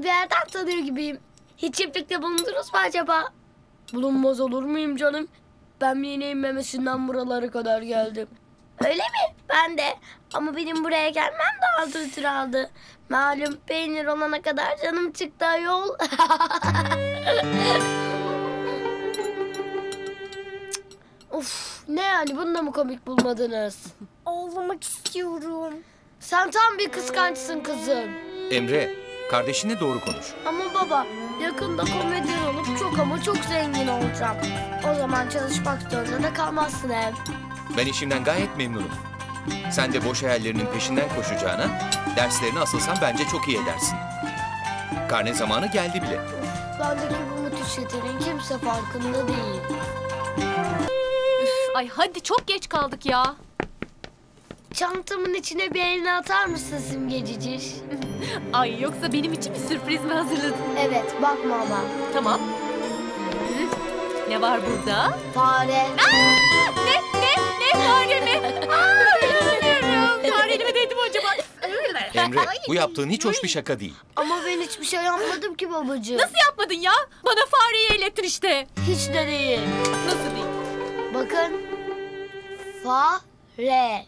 sizi bir yerden tanıyor gibiyim. Hiç çiftlikte bulundunuz mu acaba? Bulunmaz olur muyum canım? Ben yine memesinden buralara kadar geldim. Öyle mi? Ben de. Ama benim buraya gelmem daha altı aldı. Malum peynir olana kadar canım çıktı ayol. Of, ne yani, bunu da mı komik bulmadınız? Ağlamak istiyorum. Sen tam bir kıskançsın kızım. Emre, kardeşinle doğru konuş. Ama baba, yakında komedyen olup çok ama çok zengin olacağım. O zaman çalışmak zorunda da kalmazsın hem. Ben işimden gayet memnunum. Sen de boş hayallerinin peşinden koşacağına, derslerini asılsan bence çok iyi edersin. Karne zamanı geldi bile. Bendeki bu müthiş yeteneğin kimse farkında değil. Üf, ay hadi çok geç kaldık ya. Çantamın içine bir elini atar mısın Simgeciciş? Ay yoksa benim için bir sürpriz mi hazırladın? Evet, bakma ama. Tamam. Ne var burada? Fare. Aa, ne fare mi? Aa, inanamıyorum. Fareli mi dedim acaba? Emre, bu yaptığın hiç hoş bir şaka değil. Ama ben hiçbir şey yapmadım ki babacığım. Nasıl yapmadın ya? Bana fareyi eğlettin işte. Hiç de değil. Nasıl değil? Bakın. Fare.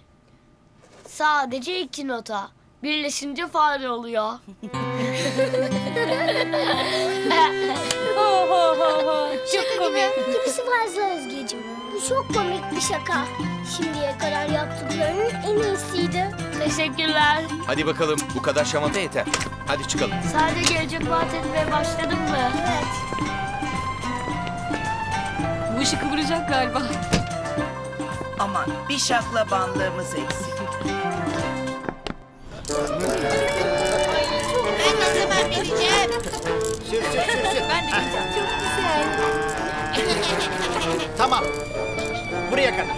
Sadece iki nota. Birleşince fare oluyor. Şaka gibi. Kimisi fazla Özgeciğim. Bu çok komik bir şaka. Şimdiye kadar yaptıklarının en iyisiydi. Teşekkürler. Hadi bakalım, bu kadar şamata yeter. Hadi çıkalım. Sadece gelecek vaat etmeye başladın mı? Evet. Bu işi kıvıracak galiba. Aman bir şaklabanlığımız eksik. Ben ne zaman vereceğim? Sür. Ben de vereceğim. Çok güzel. Tamam. Buraya kadar.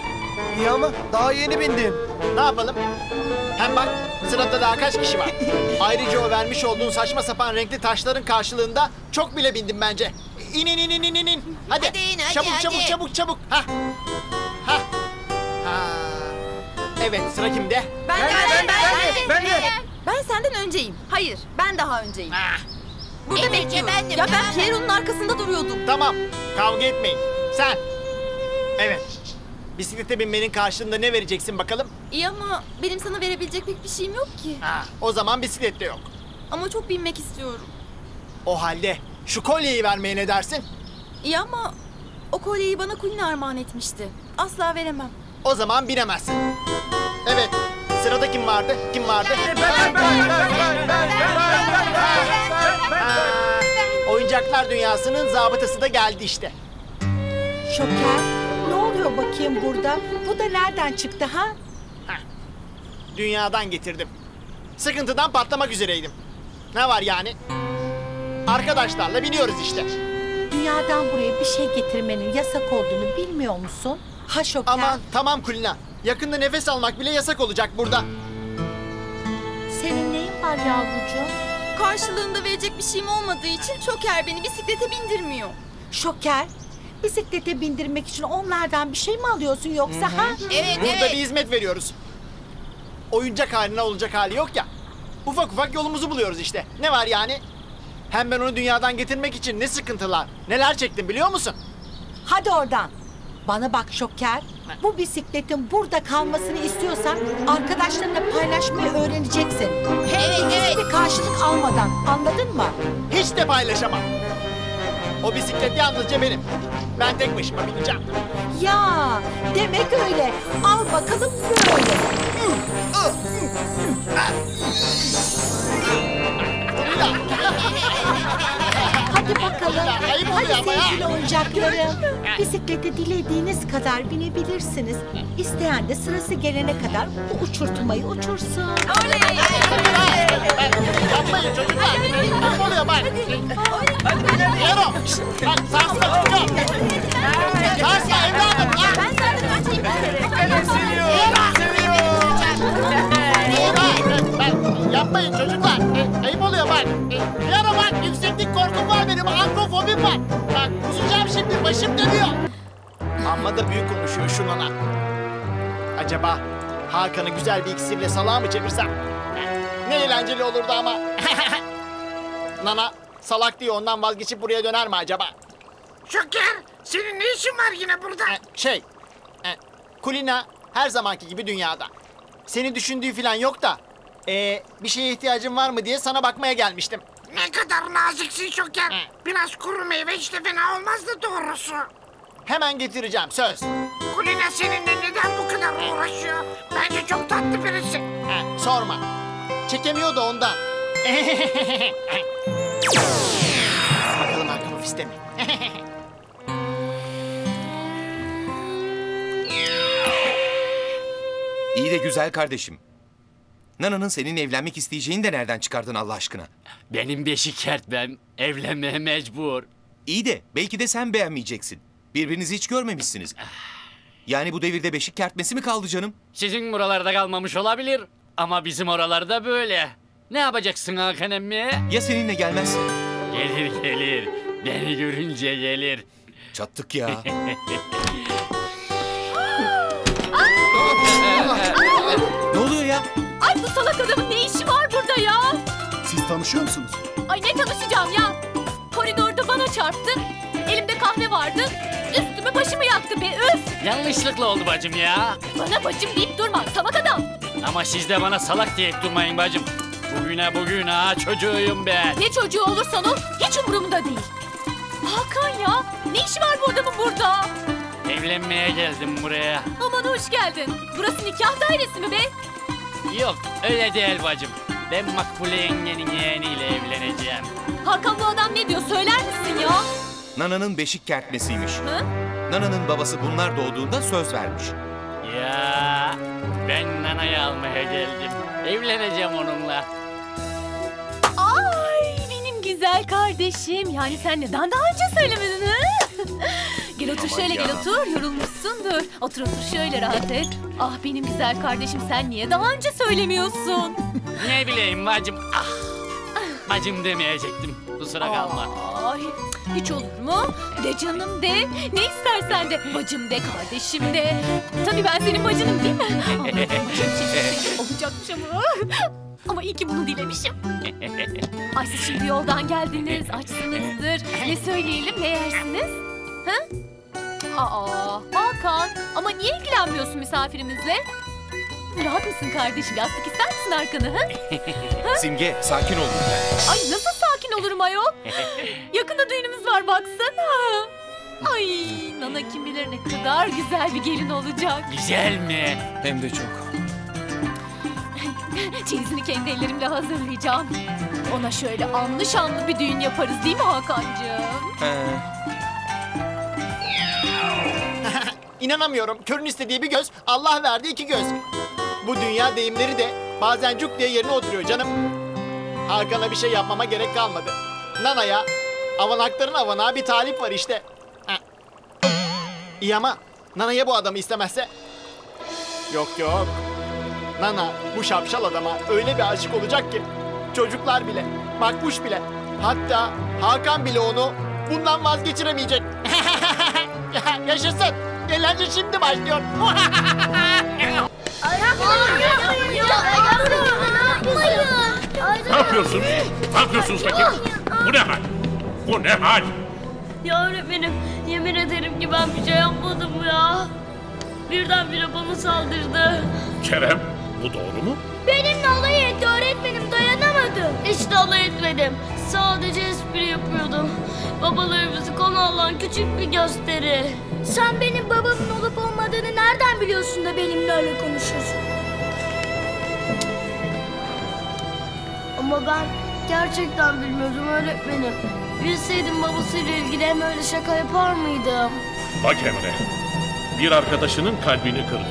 İyi ama daha yeni bindim. Ne yapalım? Hem bak sınıfta daha kaç kişi var. Ayrıca o vermiş olduğun saçma sapan renkli taşların karşılığında çok bile bindim bence. İn. Hadi in, hadi, çabuk. Ha. Evet, sıra kimde? Ben senden önceyim. Hayır, ben daha önceyim. Burada bekliyorum. Ben Piero'nun arkasında duruyordum. Tamam, kavga etmeyin. Sen. Evet. Bisiklete binmenin karşılığında ne vereceksin bakalım? İyi ama benim sana verebilecek pek bir şeyim yok ki. Ha, o zaman bisiklet de yok. Ama çok binmek istiyorum. O halde şu kolyeyi vermeye ne dersin? İyi ama o kolyeyi bana Kulina armağan etmişti. Asla veremem. O zaman binemezsin. Evet. Sırada kim vardı? Ben. Oyuncaklar dünyasının zabıtası da geldi işte. Şoker, ne oluyor bakayım burada? Bu da nereden çıktı ha? Dünyadan getirdim. Sıkıntıdan patlamak üzereydim. Ne var yani? Arkadaşlarla biniyoruz işte. Dünyadan buraya bir şey getirmenin yasak olduğunu bilmiyor musun? Ha Şoker. Aman tamam Kulina. Yakında nefes almak bile yasak olacak burada. Senin neyin var yavrucuğum? Karşılığında verecek bir şeyim olmadığı için Şoker beni bisiklete bindirmiyor. Şoker, bisiklete bindirmek için onlardan bir şey mi alıyorsun yoksa ha? Evet. Burada bir hizmet veriyoruz. Oyuncak haline olacak hali yok ya. Ufak ufak yolumuzu buluyoruz işte. Ne var yani? Hem ben onu dünyadan getirmek için ne sıkıntılar, neler çektim biliyor musun? Hadi oradan. Bana bak Şoker, bu bisikletin burada kalmasını istiyorsan arkadaşlarınla paylaşmayı öğreneceksin. Hem de karşılık almadan, anladın mı? Hiç de paylaşamam. O bisiklet yalnızca benim. Ben tek başıma bineceğim. Ya, demek öyle. Al bakalım böyle. Hadi bakalım. Hadi sevgili oyuncaklarım. Bisiklete dilediğiniz kadar binebilirsiniz. İsteyen de sırası gelene kadar bu uçurtmayı uçursun. Oley! Yapmayın çocuklar. Ne oluyor bak? Ero! Sarsma çocuğum! Sarsma evladım! Ben zaten önceyim. Bisikleti seviyorum. Yapmayın çocuklar. Ayıp oluyor bak. Ero bak, yükseklik korkum var benim. Akrofobim var. Bak kusacağım şimdi, başım dönüyor. Amma da büyük konuşuyor şu Nana. Acaba Hakan'ı güzel bir iksirle salağa mı çevirsem? Ne eğlenceli olurdu ama. Nana salak diye ondan vazgeçip buraya döner mi acaba? Şoker, senin ne işin var yine burada? Kulina her zamanki gibi dünyada. Seni düşündüğü falan yok da bir şeye ihtiyacın var mı diye sana bakmaya gelmiştim. Ne kadar naziksin Şoker. Biraz kuru meyve işte fena olmazdı doğrusu. Hemen getireceğim söz. Kulina seninle neden bu kadar uğraşıyor? Bence çok tatlı birisi. Sorma. Çekemiyor da ondan. Bakalım arkamı fiste mi? İyi de güzel kardeşim. Nana'nın senin evlenmek isteyeceğini de nereden çıkardın Allah aşkına? Benim beşik kertmem. Evlenmeye mecbur. İyi de belki de sen beğenmeyeceksin. Birbirinizi hiç görmemişsiniz. Yani bu devirde beşik kertmesi mi kaldı canım? Sizin buralarda kalmamış olabilir. Ama bizim oralarda böyle. Ne yapacaksın Hakan emmi? Ya seninle gelmez? Gelir gelir. Beni görünce gelir. Çattık ya. Ne oluyor ya? Ay bu salak adamın ne işi var burada ya? Siz tanışıyor musunuz? Ay ne tanışacağım ya? Koridorda bana çarptı. Elimde kahve vardı. Üstümü başımı yaktı be üf. Yanlışlıkla oldu bacım ya. Bana bacım deyip durma salak adam. Ama siz de bana salak deyip durmayın bacım. Bugün ha çocuğuyum be. Ne çocuğu olursan ol hiç umurumda değil. Hakan ya ne işi var bu adamın burada? Evlenmeye geldim buraya. Aman hoş geldin. Burası nikah dairesi mi be? Yok öyle değil bacım. Ben Makbule yengenin yeğeniyle evleneceğim. Hakan bu adam ne diyor söyler misin ya? Nana'nın beşik kertmesiymiş. Hı? Nana'nın babası bunlar doğduğunda söz vermiş. Ya ben Nana'yı almaya geldim. Evleneceğim onunla. Ay benim güzel kardeşim. Yani sen neden daha önce söylemedin ha? Gel otur şöyle gel otur. Yorulmuşsundur. Otur otur şöyle rahat et. Ah benim güzel kardeşim sen niye daha önce söylemiyorsun? Ne bileyim bacım. Ah. Bacım demeyecektim. Kusura kalma. Ay, hiç olur mu? De canım de. Ne istersen de. Bacım de kardeşim de. Tabii ben senin bacınım değil mi? Olacakmış ama. Ama iyi ki bunu dilemişim. Ay siz şimdi yoldan geldiniz. Açsınızdır. Ne söyleyelim ne yersiniz? Hı? Aa, Hakan ama niye ilgilenmiyorsun misafirimizle? Rahat mısın kardeşim? Yastık ister misin arkanı? Hı? Simge sakin ol lütfen. Ay nasıl sakin olurum ayol? Yakında düğünümüz var baksana. Ay Nana kim bilir ne kadar güzel bir gelin olacak. Güzel mi? Hem de çok. Çeyizini kendi ellerimle hazırlayacağım. Ona şöyle anlı şanlı bir düğün yaparız değil mi Hakan'cığım? İnanamıyorum. Körün istediği bir göz, Allah verdi iki göz. Bu dünya deyimleri de bazen cuk diye yerine oturuyor canım. Hakan'a bir şey yapmama gerek kalmadı. Nana'ya, avanakların avanağı bir talip var işte. İyi ama Nana'ya bu adamı istemezse? Yok yok. Nana bu şapşal adama öyle bir aşık olacak ki. Çocuklar bile, Makbuş bile, hatta Hakan bile onu bundan vazgeçiremeyecek. Yaşasın. Eğlence şimdi başlıyor. Ne yapıyorsunuz? Ne yapıyorsunuz peki? Bu ne hal? Bu ne hal? Ya öğretmenim, yemin ederim ki ben bir şey yapmadım ya. Birdenbire bana saldırdı. Kerem, bu doğru mu? Benimle alay etti öğretmenim, dayanamadım. Hiç de alay etmedim. Sadece espri yapıyordum. Babalarımızı konu alan küçük bir gösteri. Sen benim babamın olup olmadığını nereden biliyorsun da benimle öyle konuşuyorsun? Ama ben gerçekten bilmiyordum öğretmenim. Bilseydim babasıyla ilgili hem öyle şaka yapar mıydım? Bak Emre, bir arkadaşının kalbini kırdın.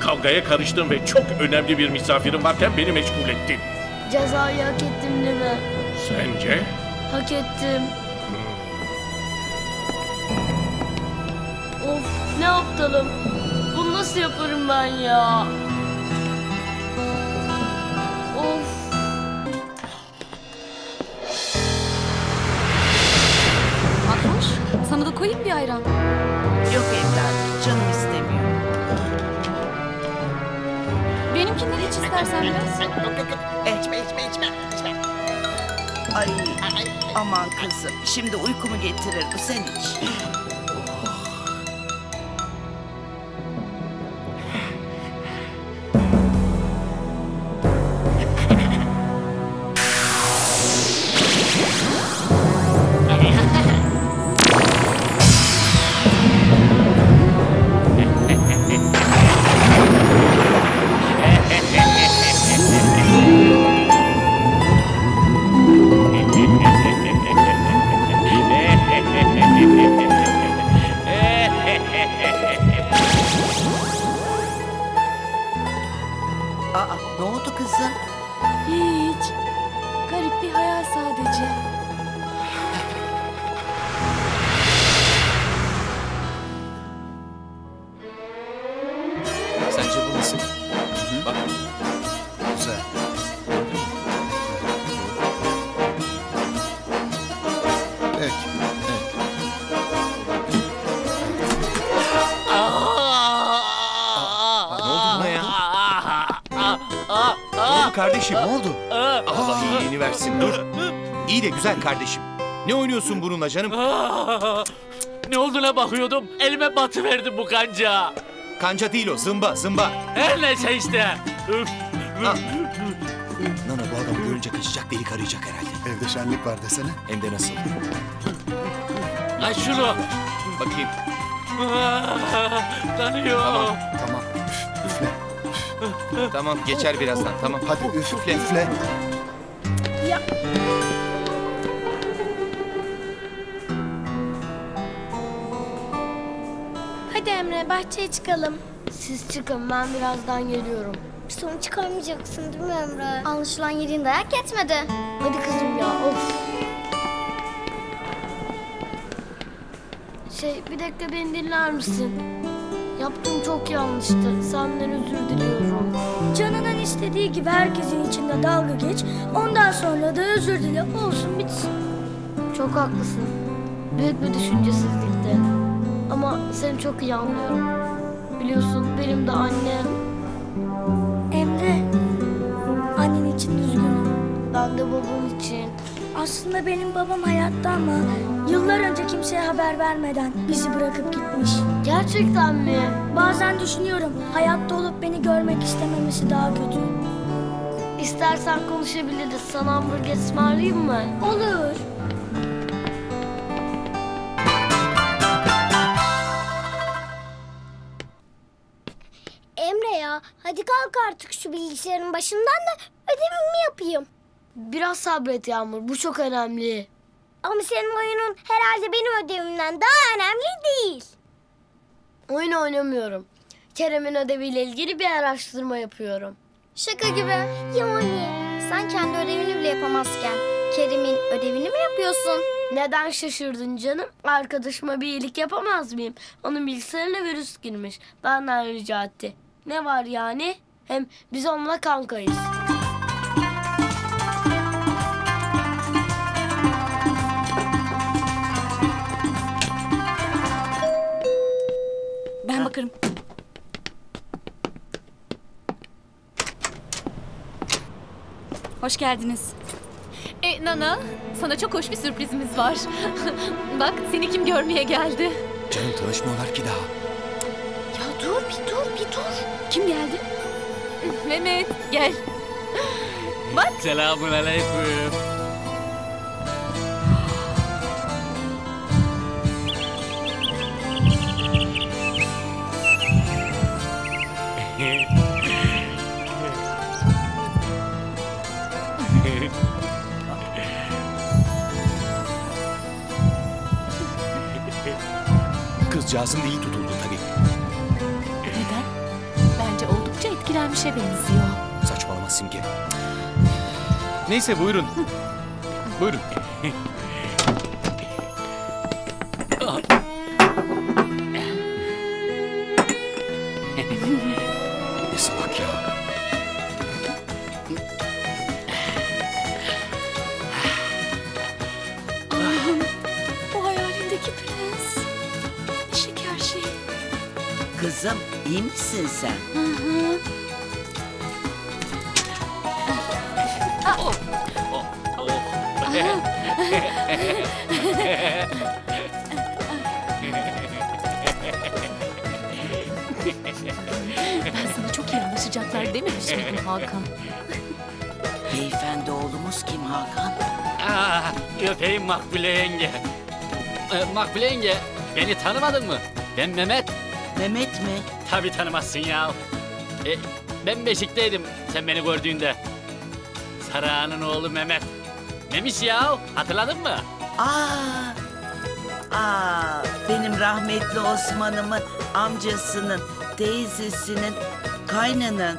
Kavgaya karıştın ve çok önemli bir misafirin varken beni meşgul ettin. Cezayı hak ettim değil mi? Sence? Hak ettim. Of ne aptalım. Bunu nasıl yaparım ben ya? Of. Makbuş sana da koyayım bir ayran. Yok evladım canım istemiyor. Benimkinden hiç istersen biraz. İçme. Ay, aman kızım, şimdi uykumu getirir bu sen hiç. Kardeşim ne oldu? Allah iyiliğini versin dur. İyi de güzel kardeşim. Ne oynuyorsun bununla canım? Ne olduğuna bakıyordum. Elime batıverdim bu kanca. Kanca değil o, zımba zımba. Her neyse işte. Nana bu adamı görünce kaçacak, delik arayacak herhalde. Evde şenlik var desene. Hem de nasıl? Aç şunu. Bakayım. Tanıyor. Tamam. Tamam. Tamam, geçer birazdan. Tamam. Hadi üfle. Üfle. Ya. Hadi Emre, bahçeye çıkalım. Siz çıkın, ben birazdan geliyorum. Bir sorun çıkarmayacaksın değil mi Emre? Anlaşılan yediğin dayak yetmedi. Hadi kızım ya, of. Bir dakika beni dinler misin? Yaptığım çok yanlıştı. Senden özür diliyorum. Canının istediği gibi herkesin içinde dalga geç. Ondan sonra da özür dile. Olsun bitsin. Çok haklısın. Büyük bir düşüncesizlikti. Ama seni çok iyi anlıyorum. Biliyorsun benim de annem. Emre. Annen için üzgünüm. Ben de babam için. Aslında benim babam hayatta ama yıllar önce kimseye haber vermeden bizi bırakıp gitmiş. Gerçekten mi? Bazen düşünüyorum, hayatta olup beni görmek istememesi daha kötü. İstersen konuşabiliriz. Sana hamburger ısmarlayayım mı? Olur. Emre ya, hadi kalk artık şu bilgisayarın başından da ödevimi yapayım. Biraz sabret Yağmur, bu çok önemli. Ama senin oyunun herhalde benim ödevimden daha önemli değil. Oyun oynamıyorum. Kerem'in ödeviyle ilgili bir araştırma yapıyorum. Şaka gibi. Yani sen kendi ödevini bile yapamazken Kerem'in ödevini mi yapıyorsun? Neden şaşırdın canım? Arkadaşıma bir iyilik yapamaz mıyım? Onun bilgisayarına virüs girmiş. Benden rica etti. Ne var yani? Hem biz onunla kankayız. Ben bakarım. Hoş geldiniz. Nana, sana çok hoş bir sürprizimiz var. Bak, seni kim görmeye geldi. Canım tanışmıyorlar ki daha. Ya dur, bir dur. Kim geldi? Mehmet, gel. Bak. Selamünaleyküm. Kızcağızın da iyi tutuldu tabii. Neden? Bence oldukça etkilenmişe benziyor. Saçmalama Simge. Neyse buyurun. Buyurun. Ne salak ya. Allah'ım, bu hayalindeki prens. Şeker şey. Kızım, iyi misin sen? Hı. Ah. Oh. anlaşacaklar dememiş miydin Hakan? Beyefendi oğlumuz kim Hakan? Öpeyim Makbule yenge. Makbule yenge, beni tanımadın mı? Ben Mehmet. Mehmet mi? Tabii tanımazsın ya. Ben Beşik'teydim sen beni gördüğünde. Sarıhan'ın oğlu Mehmet. Memiş ya, hatırladın mı? Benim rahmetli Osman'ımın amcasının, teyzesinin, kaynanın,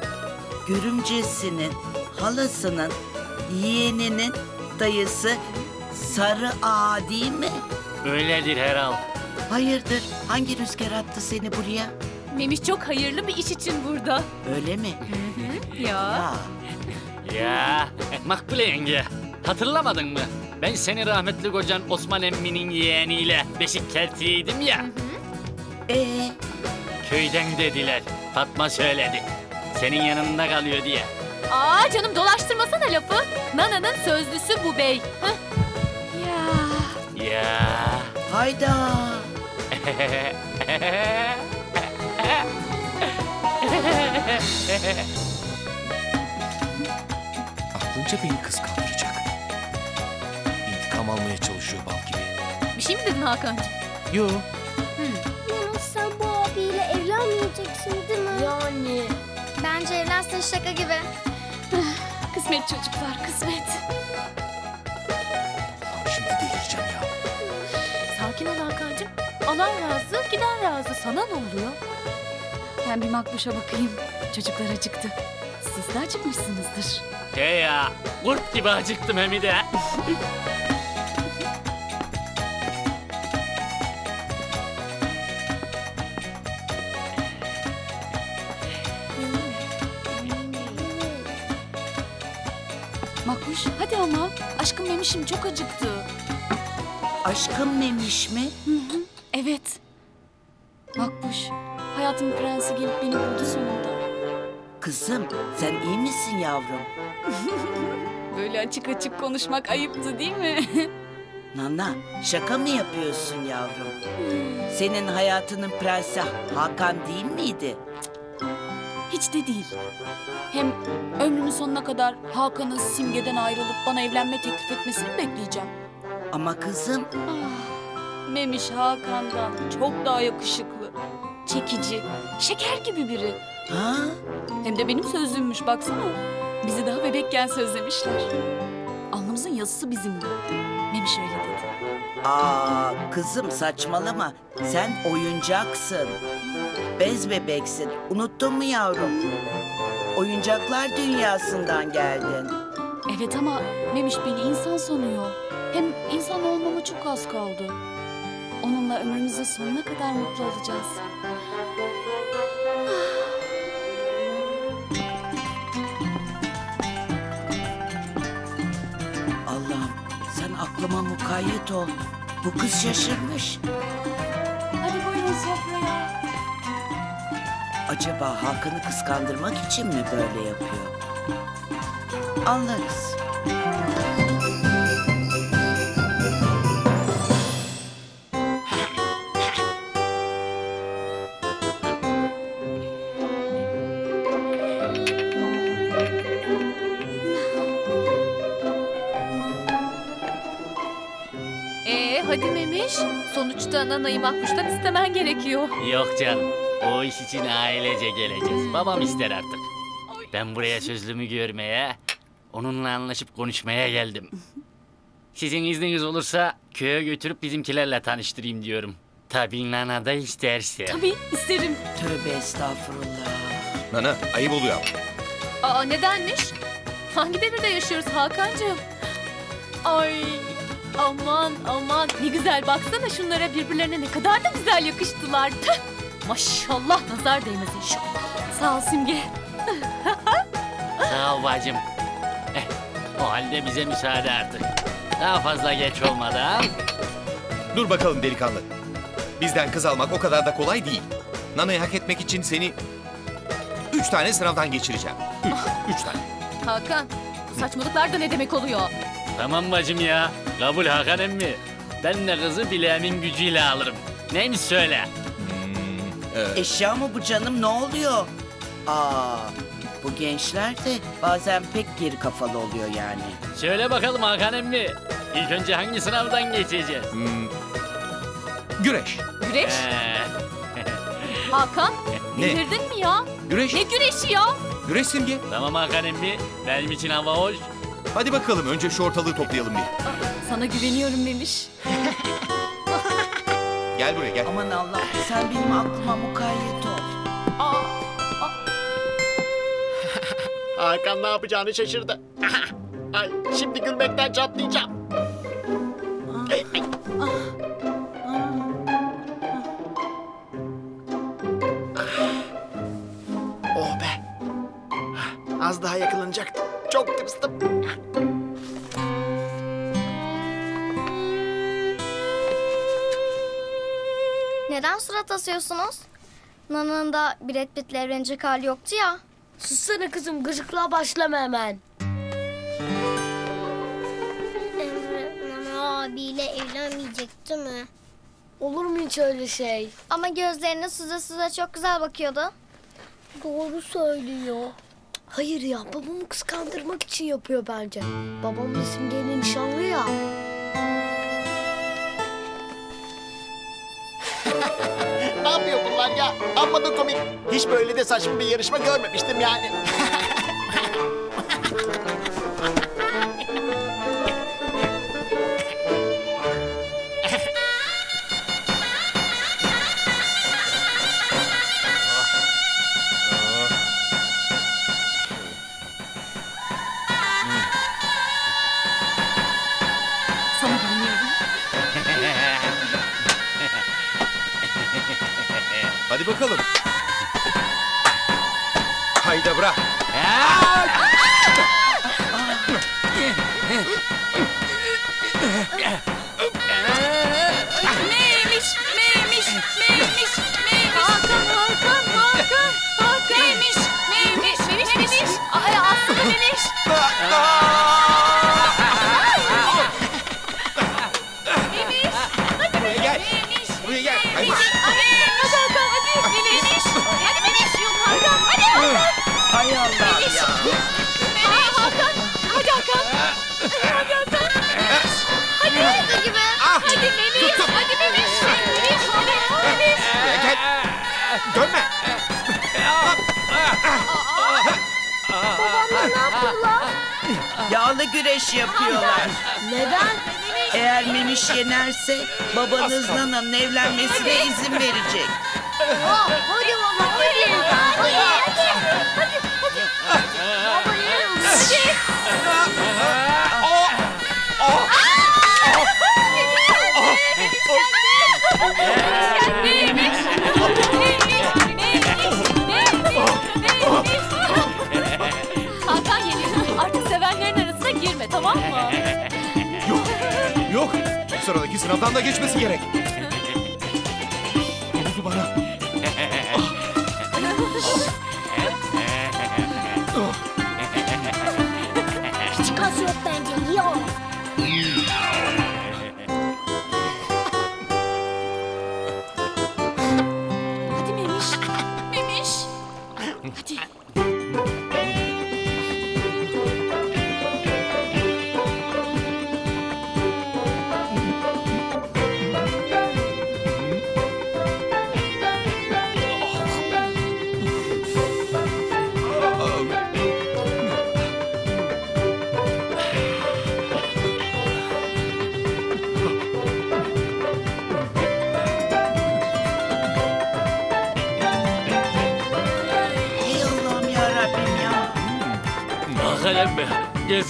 görümcesinin, halasının, yeğeninin dayısı Sarıağa değil mi? Öyledir herhal. Hayırdır, hangi rüzgar attı seni buraya? Memiş çok hayırlı bir iş için burada. Öyle mi? Hı hı, ya. Ya, Makbule yenge, hatırlamadın mı? Ben seni rahmetli kocan Osman emminin yeğeniyle Beşik Kelti'ydim ya. Hı hı. Köyden dediler, Fatma söyledi. Senin yanında kalıyor diye. Aa canım, dolaştırmasana lafı. Nana'nın sözlüsü bu bey. Hah. Ya. Ya. Hayda. Aklınca beni kıskandıracak. İntikam almaya çalışıyor bal gibi. Bir şey mi dedin Hakan'cığım? Yo. Yunus sen bu abiyle evlenmeyeceksin değil mi? Yani. Bence evlensin şaka gibi. Kısmet çocuklar, kısmet. Şimdi delireceğim ya. Sakin ol Hakan'cığım. Alan razı, giden razı. Sana ne oluyor? Ben bir Makbuş'a bakayım. Çocuklar acıktı. Siz de acıkmışsınızdır. Hey ya, kurt gibi acıktım hem de. Makbuş, hadi ama. Aşkım Memiş'im çok acıktı. Aşkım Memiş mi? Hı hı, evet. Makbuş, hayatımın prensi gelip beni buldu sonunda. Kızım, sen iyi misin yavrum? Böyle açık açık konuşmak ayıptı değil mi? Nana, şaka mı yapıyorsun yavrum? Senin hayatının prensi Hakan değil miydi? Hiç de değil. Hem ömrümün sonuna kadar Hakan'ın Simge'den ayrılıp bana evlenme teklif etmesini bekleyeceğim. Ama kızım... Memiş Hakan'dan çok daha yakışıklı, çekici, şeker gibi biri. Ha? Hem de benim sözlüğümmüş baksana. Bizi daha bebekken sözlemişler. Alnımızın yazısı bizimdi. Memiş öyle dedi. Kızım saçmalama. Sen oyuncaksın. Bez bebeksin. Unuttun mu yavrum? Oyuncaklar dünyasından geldin. Evet ama Memiş beni insan sanıyor. Hem insan olmama çok az kaldı. Onunla ömrümüzün sonuna kadar mutlu olacağız. Allah'ım sen aklıma mukayyet ol. Bu kız şaşırmış. Hadi buyurun sofraya. Acaba Hakan'ı kıskandırmak için mi böyle yapıyor? Anlarız. Hadi Memiş, sonuçta Nana'yı Makbuş'tan istemen gerekiyor. Yok canım. O iş için ailece geleceğiz. Babam ister artık. Ben buraya sözlümü görmeye, onunla anlaşıp konuşmaya geldim. Sizin izniniz olursa köye götürüp bizimkilerle tanıştırayım diyorum. Tabii Nana da isterse. Tabii isterim. Tövbe estağfurullah. Nana ayıp oluyor ama. Nedenmiş? Hangi devirde yaşıyoruz Hakan'cığım? Ay aman aman ne güzel baksana şunlara birbirlerine ne kadar da güzel yakıştılar. Maşallah nazar değmez inşallah. Sağ ol Simge. Sağ ol bacım. O halde bize müsaade artık. Daha fazla geç olmadan. Dur bakalım delikanlı. Bizden kız almak o kadar da kolay değil. Nana'yı hak etmek için seni 3 tane sınavdan geçireceğim. 3 tane. Hakan, bu saçmalıklar da ne demek oluyor? Tamam bacım ya. Kabul Hakan emmi. Ben de kızı bileğimin gücüyle alırım. Neymiş söyle. Eşya mı bu canım? Ne oluyor? Bu gençler de bazen pek geri kafalı oluyor yani. Şöyle bakalım Hakan emmi. İlk önce hangi sınavdan geçeceğiz? Güreş. Güreş? Hakan, delirdin mi ya? Güreş. Ne güreşi ya? Güreş Simge. Tamam Hakan emmi, benim için hava hoş. Hadi bakalım, önce şu ortalığı toplayalım bir. Sana güveniyorum Memiş. Gel buraya gel. Aman Allah'ım, sen benim aklıma mukayyet ol. Hakan ne yapacağını şaşırdı. Ay, şimdi gülmekten çatlayacağım. Oh be. Az daha yakılanacaktı. Çok tırstım. Neden surat asıyorsunuz? Nana'nın da Brad Pitt'le evlenecek hali yoktu ya. Sussana kızım, gıcıklığa başlama hemen. Nana abiyle evlenmeyecek değil mi? Olur mu hiç öyle şey? Ama gözlerine süze süze çok güzel bakıyordu. Doğru söylüyor. Hayır ya, babamı kıskandırmak için yapıyor bence. Babam da Simge'yle nişanlı ya. Ne yapıyor bunlar ya? Amma da komik. Hiç böyle de saçma bir yarışma görmemiştim yani. Hadi bakalım. Hayda bırak. Memiş. Hakan. Memiş. Ay aslında Memiş. Memiş. Hadi buraya gel. Hay Allah ya. Hadi Hakan. Hadi Memiş gibi. Hadi Memiş. Hadi Memiş. Gel. Dönme. Babamla ne yapıyorlar? Yağlı güreş yapıyorlar. Neden? Eğer Memiş yenerse babanız Nana'nın evlenmesine izin verecek. Hadi baba. Hakan yeniyor. Artık sevenlerin arasına girme, tamam mı? Yok. Sıradaki sınavdan da geçmesi gerek. Oldu bana.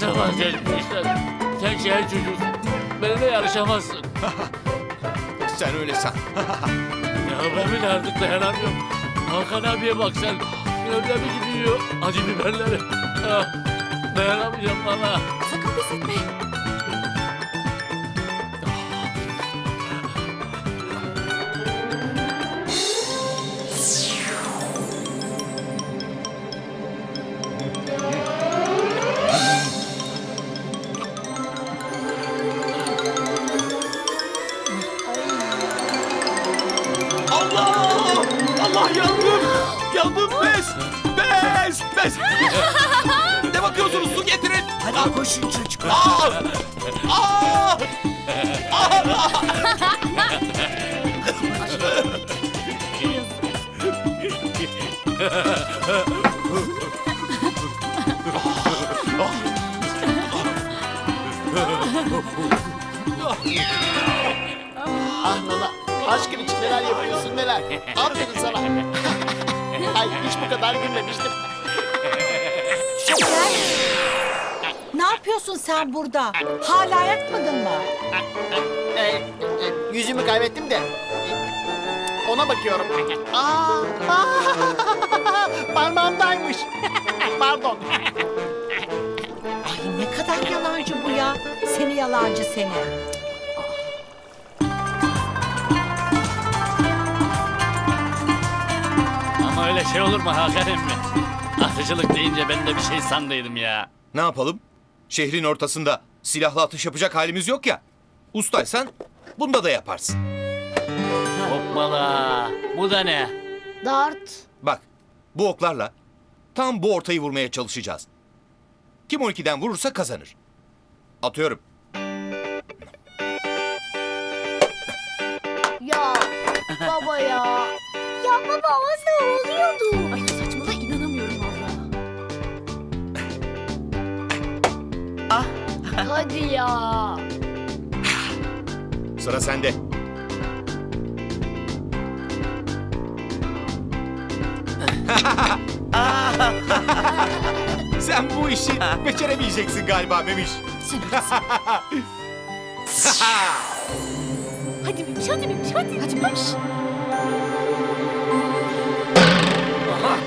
Sabah gelmişler. Sen şehir çocuğusun. Benimle yarışamazsın. Sen öyle san. Ya benim artık dayanamıyorum. Hakan abiye bak sen. Nerede mi gidiyor? Acı biberleri. Dayanamayacağım bana. Sakın pes etme. Yandım. Yandım. Bez. Aa, koşun çocuklar. Ah Nana, aşkın için neler yapıyorsun neler. Aferin sana. Ay, hiç bu kadar gülmemiştim. Şoker, ne yapıyorsun sen burada? Hala yatmadın mı? Yüzümü kaybettim de ona bakıyorum. Parmağımdaymış. Pardon. Ay, ne kadar yalancı bu ya. Seni yalancı seni. Ama öyle şey olur mu Hakan emmi? Atıcılık deyince ben de bir şey sandıydım ya. Ne yapalım? Şehrin ortasında silahla atış yapacak halimiz yok ya. Ustaysan bunda da yaparsın. Hoppala. Bu da ne? Dart. Bak, bu oklarla tam bu ortayı vurmaya çalışacağız. Kim 12'den vurursa kazanır. Atıyorum. Ya baba ya. Ya baba, nasıl oluyordu? Ay, saçmalama, inanamıyorum valla. Hadi ya. Sıra sende. Sen bu işi beceremeyeceksin galiba Memiş. Hadi Memiş, hadi Memiş, hadi. Hadi Memiş. Aha.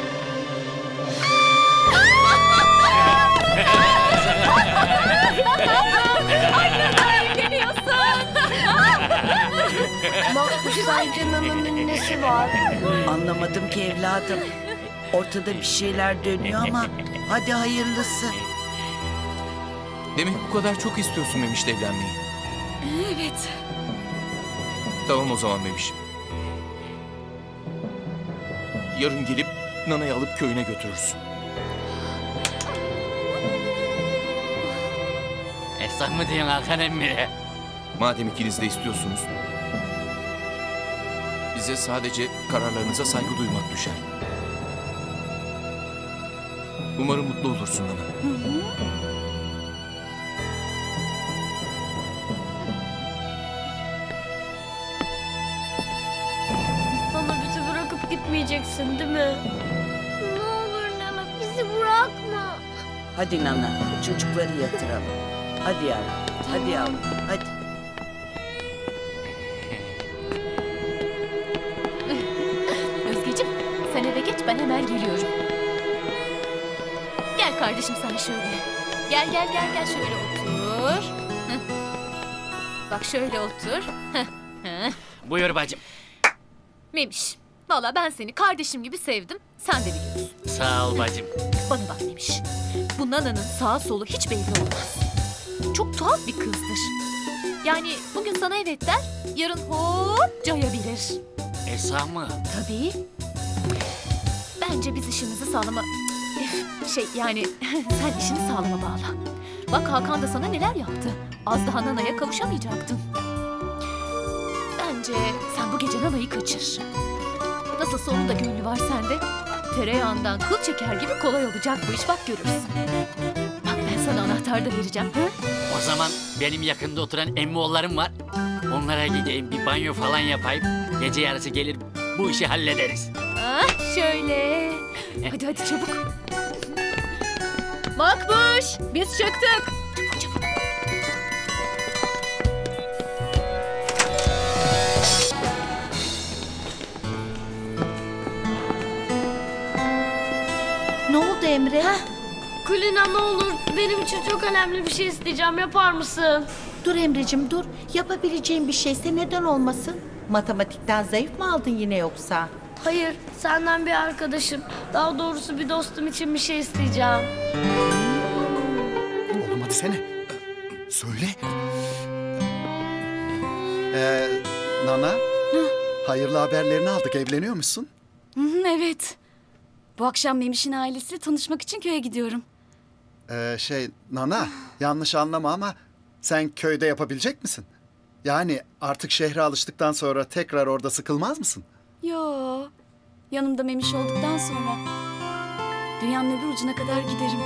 Makbuş, sence Nana'nın nesi var? Anlamadım ki evladım. Ortada bir şeyler dönüyor ama hadi hayırlısı. Demek bu kadar çok istiyorsun Memiş'le evlenmeyi. Evet. Tamam o zaman Memiş. Yarın gelip Nana'yı alıp köyüne götürürsün. Esnaf mı diyorsun Hakan emmi? Madem ikiniz de istiyorsunuz, bize sadece kararlarınıza saygı duymak düşer. Umarım mutlu olursun Nana. Nana, bizi bırakıp gitmeyeceksin değil mi? Ne olur Nana, bizi bırakma. Hadi Nana, çocukları yatıralım. Hadi yavrum, hadi yavrum, hadi. Özgeciğim, sen eve geç, ben hemen geliyorum. Gel kardeşim, sen şöyle. Gel, şöyle otur. Heh. Bak, şöyle otur. Buyur bacım. Memiş, valla ben seni kardeşim gibi sevdim, sen de biliyorsun. Sağ ol bacım. Bana bak Memiş, bu Nana'nın sağa solu hiç belli olmaz. Çok tuhaf bir kızdır. Yani bugün sana evet der, yarın hop cayabilir. Esma mı? Tabii. Bence biz işimizi sağlama... sen işini sağlama bağla. Bak, Hakan da sana neler yaptı. Az daha Nana'ya kavuşamayacaktın. Bence sen bu gece Nana'yı kaçır. Nasılsa onun da gönlü var sende. Tereyağından kıl çeker gibi kolay olacak bu iş, bak görürsün. Sana anahtar da vereceğim. Hı? O zaman benim yakında oturan emmioğullarım var. Onlara gideyim, bir banyo falan yapayım. Gece yarısı gelir, bu işi hallederiz. Ah şöyle. Hadi çabuk. Makbuş, biz çıktık. Çabuk. Ne oldu Emre? Heh. Kulina, ne olur benim için çok önemli bir şey isteyeceğim, yapar mısın? Dur Emreciğim, dur. Yapabileceğim bir şeyse neden olmasın? Matematikten zayıf mı aldın yine yoksa? Hayır, senden bir arkadaşım, daha doğrusu bir dostum için bir şey isteyeceğim. Oğlum hadi sene. Söyle. Nana, hayırlı haberlerini aldık, evleniyor musun? Evet. Bu akşam Memiş'in ailesiyle tanışmak için köye gidiyorum. Nana, yanlış anlama ama sen köyde yapabilecek misin? Yani artık şehre alıştıktan sonra tekrar orada sıkılmaz mısın? Yo, yanımda Memiş olduktan sonra dünyanın öbür ucuna kadar giderim.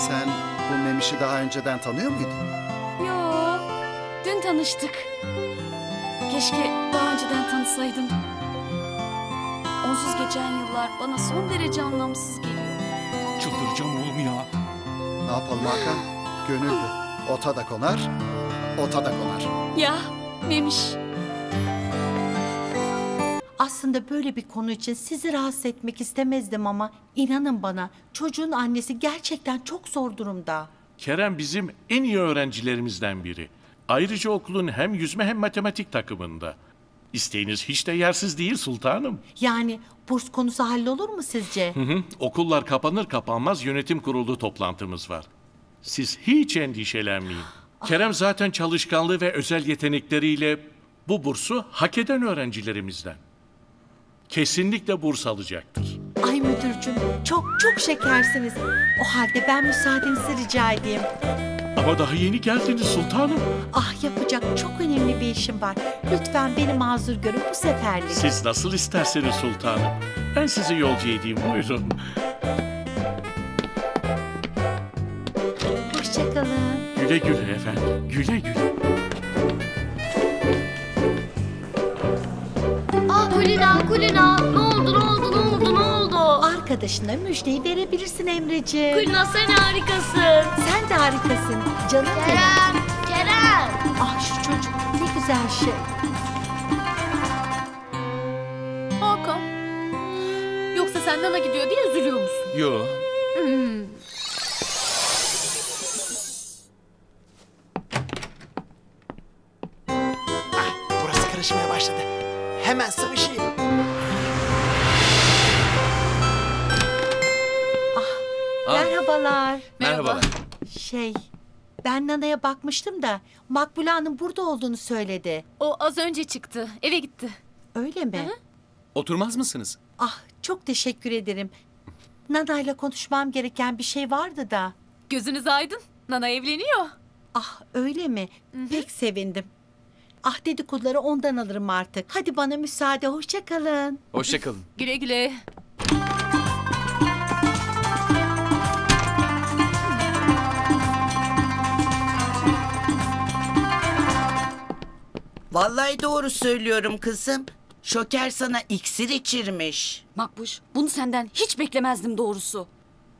Sen bu Memiş'i daha önceden tanıyor muydun? Yo, dün tanıştık. Keşke daha önceden tanısaydım. Onsuz geçen yıllar bana son derece anlamsız geliyor. Çıldıracağım oğlum ya. Ne yapalım Hakan? Gönüllü. Ota da konar, ota da konar. Ya Memiş. Aslında böyle bir konu için sizi rahatsız etmek istemezdim ama inanın bana çocuğun annesi gerçekten çok zor durumda. Kerem bizim en iyi öğrencilerimizden biri. Ayrıca okulun hem yüzme hem matematik takımında. İsteğiniz hiç de yersiz değil sultanım. Yani burs konusu hallolur mu sizce? Okullar kapanır kapanmaz yönetim kurulu toplantımız var. Siz hiç endişelenmeyin. Kerem zaten çalışkanlığı ve özel yetenekleriyle bu bursu hak eden öğrencilerimizden. Kesinlikle burs alacaktır. Ay müdürcüğüm, çok şekersiniz. O halde ben müsaadenizi rica edeyim. Ama daha yeni geldiniz sultanım. Ah, yapacak çok önemli bir işim var. Lütfen beni mazur görün bu seferlik. Siz nasıl isterseniz sultanım. Ben sizi yolcu edeyim, buyurun. Hoşçakalın. Güle güle efendim, güle güle. Ah Kulina, Kulina. Ne oldu? Arkadaşına müjdeyi verebilirsin Emreciğim. Kulina sen harikasın. Sen de harikasın. Canım Kerem. Kerem. Ah şu çocuk ne güzel şey. Hakan. Yoksa sen Nana gidiyor diye üzülüyor musun? Yo. Burası karışmaya başladı. Hemen sıvışayım. Merhabalar. Merhaba. Ben Nana'ya bakmıştım da Makbule Hanım burada olduğunu söyledi. O az önce çıktı, eve gitti. Öyle mi? Hı-hı. Oturmaz mısınız? Ah, çok teşekkür ederim. Nana'yla konuşmam gereken bir şey vardı da. Gözünüz aydın, Nana evleniyor. Ah, öyle mi? Hı-hı. Pek sevindim. Ah, dedikoduları ondan alırım artık. Hadi bana müsaade, hoşça kalın. Hoşça kalın. Güle güle. Vallahi doğru söylüyorum kızım. Şoker sana iksir içirmiş. Makbuş, bunu senden hiç beklemezdim doğrusu.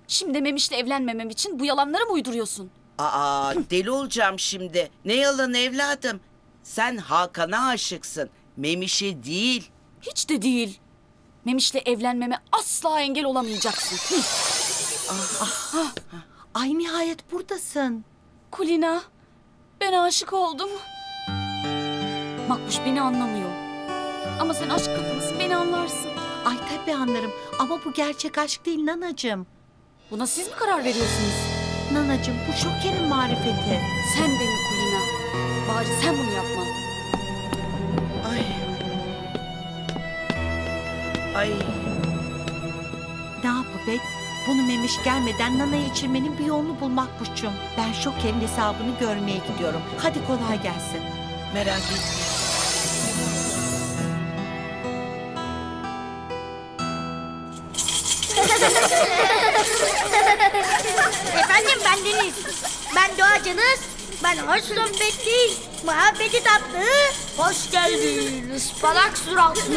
Şimdi Memiş'le evlenmemem için bu yalanları mı uyduruyorsun? Aa, deli olacağım şimdi. Ne yalan evladım? Sen Hakan'a aşıksın. Memiş'e değil. Hiç de değil. Memiş'le evlenmeme asla engel olamayacaksın. Ay nihayet buradasın. Kulina, ben aşık oldum. Makbuş beni anlamıyor. Ama sen aşk kadınısın, beni anlarsın. Ay tabii anlarım ama bu gerçek aşk değil Nanacığım. Buna siz mi karar veriyorsunuz? Nanacığım bu Şoker'in marifeti. Sen de mi Kulina? Bari sen bunu yapma. Ay. Ne yapıp bunu Memiş gelmeden Nana'ya içirmenin bir yolunu bul Makbuş'cum. Ben Şoker'in hesabını görmeye gidiyorum. Hadi kolay gelsin. Merak etme. Efendim ben Deniz. Ben Doğacanız. Ben hoş sohbetli, muhabbeti tatlı. Hoş geldin ıspanak suratlı.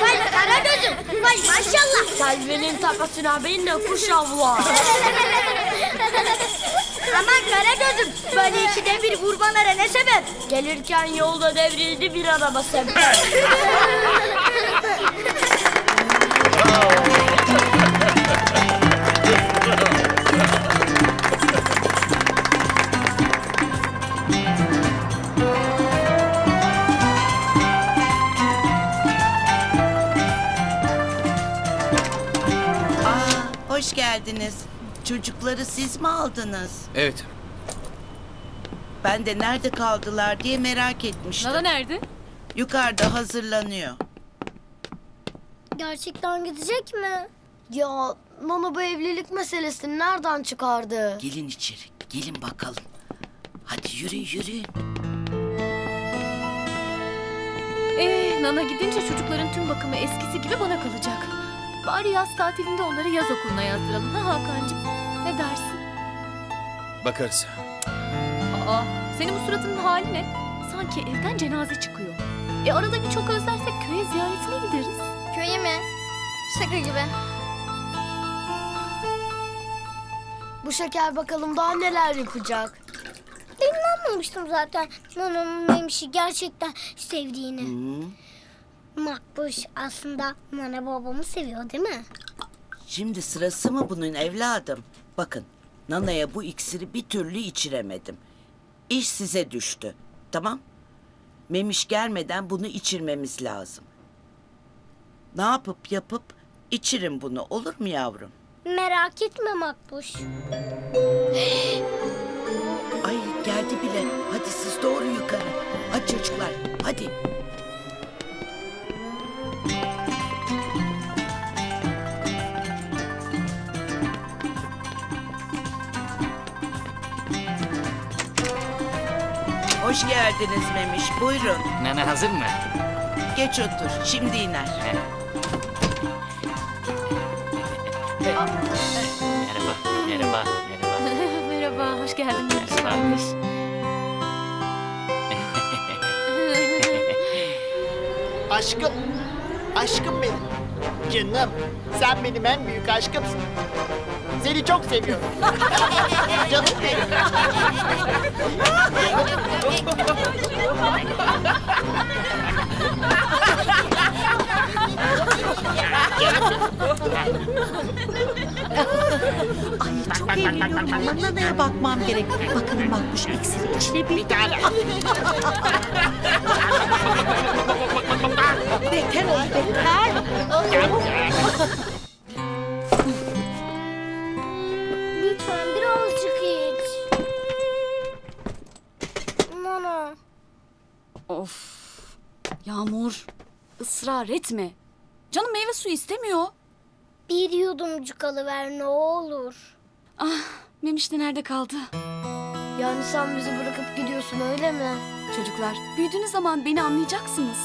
Vay kara gözüm. Vay maşallah. Selvi'nin takasına beni de kuş avla. Aman kara gözüm, böyle ikide bir vurmalara ne sebep? Gelirken yolda devrildi bir araba sebep. Hoş geldiniz. Çocukları siz mi aldınız? Evet. Ben de nerede kaldılar diye merak etmiştim. Nana nerede? Yukarıda hazırlanıyor. Gerçekten gidecek mi? Ya Nana bu evlilik meselesini nereden çıkardı? Gelin içeri, gelin bakalım. Hadi yürü. Nana gidince çocukların tüm bakımı eskisi gibi bana kalacak. Bari yaz tatilinde onları yaz okuluna yazdıralım. Ha Hakan'cığım, ne dersin? Bakarız. Aa, senin bu suratının hali ne? Sanki evden cenaze çıkıyor. Arada bir çok özlersek köye ziyaretine gideriz. Köye mi? Şaka gibi. Bu Şoker bakalım daha neler yapacak. Ben inanmamıştım zaten Nana'nın Memiş'i gerçekten sevdiğini. Makbuş aslında Nana babamı seviyor değil mi? Şimdi sırası mı bunun evladım? Bakın Nana'ya bu iksiri bir türlü içiremedim. İş size düştü. Tamam? Memiş gelmeden bunu içirmemiz lazım. Ne yapıp yapıp içirin bunu, olur mu yavrum? Merak etme Makbuş. Ay geldi bile. Hadi siz doğru yukarı. Hadi çocuklar, hadi. Hoş geldiniz Memiş, buyurun. Nana hazır mı? Geç otur, şimdi iner. Merhaba. Merhaba, hoş geldin Memiş. Aşkım benim. Canım, sen benim en büyük aşkımsın. Seni çok seviyorum. Canım benim. Ay çok eğleniyorum. Nana'ya bakmam gerek. Bakalım Makbuş iksiri içilebilir. Bir tane. Beter. Lütfen birazcık iç. Nana. Of. Yağmur, ısrar etme. Canım meyve suyu istemiyor. Bir yudumcuk alıver ne olur. Ah, Memiş de nerede kaldı? Yani sen bizi bırakıp gidiyorsun öyle mi? Çocuklar, büyüdüğünüz zaman beni anlayacaksınız.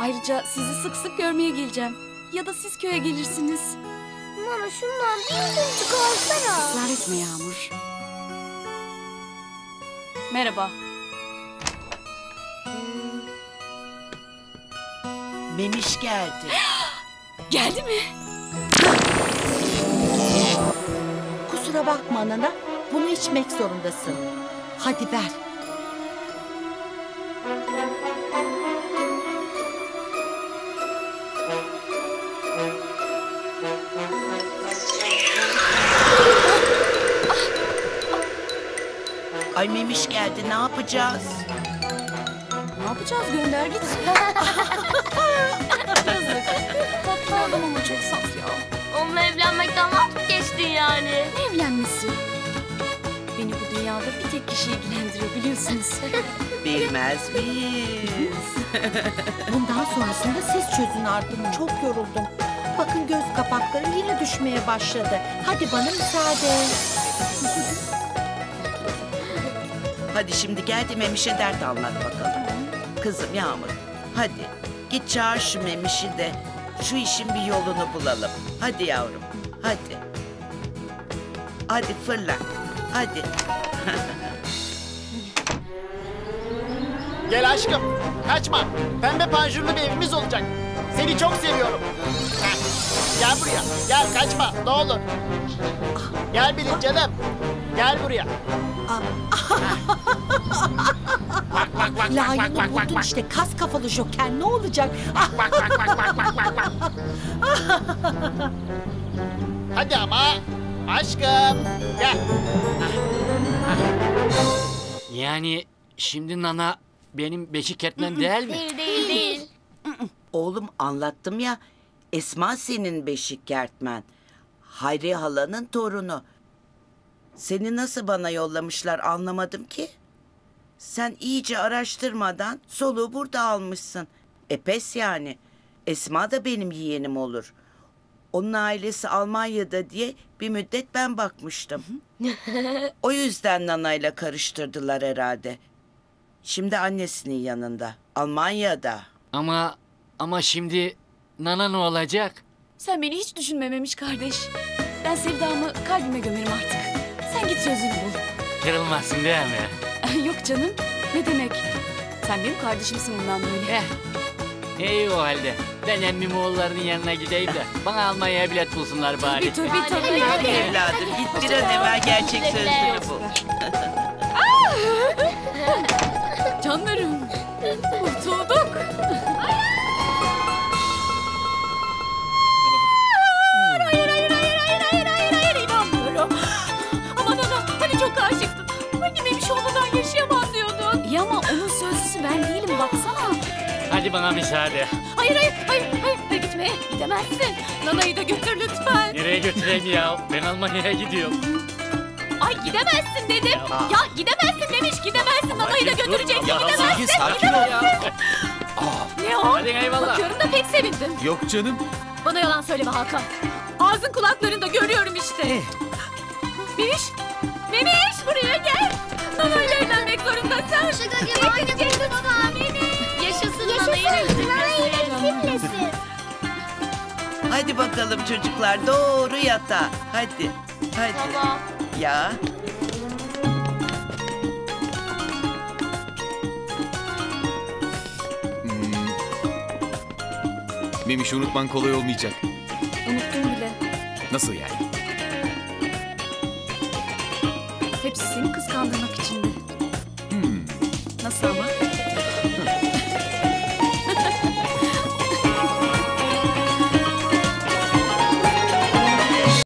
Ayrıca sizi sık sık görmeye geleceğim. Ya da siz köye gelirsiniz. Nana şundan bir yudumcuk alsana. Israr etme Yağmur. Merhaba. Memiş geldi. Geldi mi? Kusura bakma Nana, bunu içmek zorundasın. Hadi ver. Ay Memiş geldi, ne yapacağız? Ne yapacağız? Gönder git. Yazık. Tatlı adam ama çok saf ya. Onunla evlenmekten vazgeçtin geçtin yani. Evlenmesi. Beni bu dünyada bir tek kişi ilgilendiriyor biliyorsunuz. Bilmez miyiz? Bundan sonrasında siz çözün artık. Çok yoruldum. Bakın göz kapakları yine düşmeye başladı. Hadi bana müsaade. Hadi şimdi gel de Memiş'e dert anlat bakalım. Kızım Yağmur, hadi git çağır şu Memiş'i de şu işin bir yolunu bulalım. Hadi yavrum, hadi. Hadi fırla, hadi. Gel aşkım, kaçma. Pembe panjurlu bir evimiz olacak. Seni çok seviyorum. Gel buraya, gel kaçma, ne olur. Gel benim canım, gel buraya. Layını buldun işte kas kafalı Şoker ne olacak? Bak. Hadi ama aşkım gel. Yani şimdi Nana benim beşik etmem değil mi? Değil. Oğlum anlattım ya, Esma senin beşik kertmen. Hayri halanın torunu. Seni nasıl bana yollamışlar anlamadım ki. Sen iyice araştırmadan soluğu burada almışsın. Epes yani. Esma da benim yeğenim olur. Onun ailesi Almanya'da diye bir müddet ben bakmıştım. O yüzden Nana'yla karıştırdılar herhalde. Şimdi annesinin yanında, Almanya'da. Ama şimdi Nana ne olacak? Sen beni hiç düşünmememiş kardeş. Ben sevdamı kalbime gömerim artık. Sen git sözünü bul. Kırılmazsın değil mi? Yok canım, ne demek? Sen benim kardeşimsin bundan böyle. İyi o halde. Ben emmim oğullarının yanına gideyim de bana Almanya'ya bilet bulsunlar bari. Tabii. Hadi evladım git bir an evvel gerçek sözünü bul. Canlarım, kurtulduk. Hayır, inanmıyorum. Aman ana, hani çok aşıktın. Hani Memiş olmadan yaşayamaz diyordun. İyi ama onun sözlüsü ben değilim, baksana. Hadi bana müsaade. Hayır, gitmeye gidemezsin. Nana'yı da götür lütfen. Nereye götüreyim ya? Ben Almanya'ya gidiyorum. Ay gidemezsin dedim. Ya gidemezsin Memiş, gidemezsin. Nana'yı da götüreceksin, gidemezsin. Sakin ol ya. Ne o? Hadi eyvallah. Bakıyorum da pek sevindim. Yok canım. Bana yalan söyleme Hakan. Ağzın kulaklarında görüyorum işte. Memiş buraya gel. Nana'yla evlenmek zorundasın. Şaka gibi oynayacaksın baba. Yaşasın Nana'yı. Hadi bakalım çocuklar doğru yatağa. Hadi. Tamam. Ya. Memiş unutman kolay olmayacak. Unuttum bile. Nasıl yani? Hepsi seni kıskandırmak içindi. Nasıl ama?